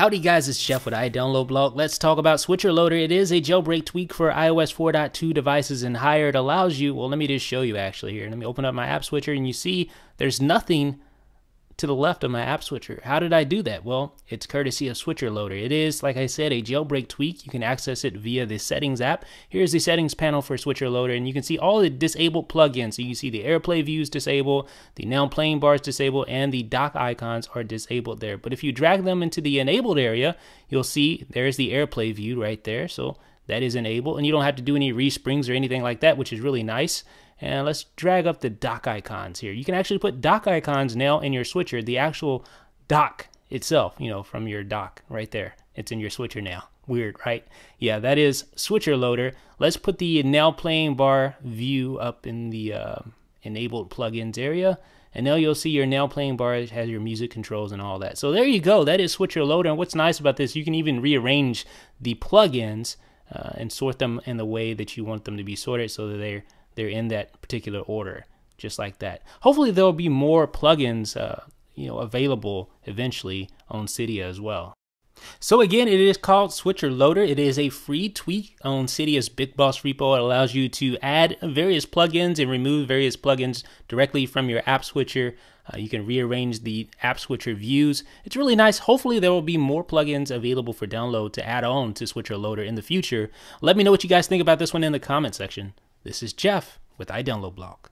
Howdy guys, it's Jeff with iDownloadBlog. Let's talk about SwitcherLoader. It is a jailbreak tweak for iOS 4.2 devices and higher. It allows you, well, let me just show you actually here. Let me open up my app switcher and you see there's nothing to the left of my app switcher. How did I do that? Well, it's courtesy of SwitcherLoader. It is, like I said, a jailbreak tweak. You can access it via the settings app. Here's the settings panel for SwitcherLoader, and you can see all the disabled plugins. So you can see the AirPlay views disabled, the now playing bars disabled, and the dock icons are disabled there. But if you drag them into the enabled area, you'll see there's the AirPlay view right there. So that is enabled, and you don't have to do any resprings or anything like that, which is really nice. And let's drag up the dock icons here. You can actually put dock icons now in your switcher, the actual dock itself, you know, from your dock right there. It's in your switcher now. Weird, right? Yeah, that is SwitcherLoader. Let's put the now playing bar view up in the enabled plugins area. And now you'll see your now playing bar has your music controls and all that. So there you go. That is SwitcherLoader. And what's nice about this, you can even rearrange the plugins and sort them in the way that you want them to be sorted so that they're in that particular order, just like that. Hopefully there'll be more plugins available eventually on Cydia as well. So again, it is called SwitcherLoader. It is a free tweak on Cydia's BigBoss repo. It allows you to add various plugins and remove various plugins directly from your app switcher. You can rearrange the app switcher views. It's really nice. Hopefully there will be more plugins available for download to add on to SwitcherLoader in the future. Let me know what you guys think about this one in the comment section. This is Jeff with iDownloadBlog.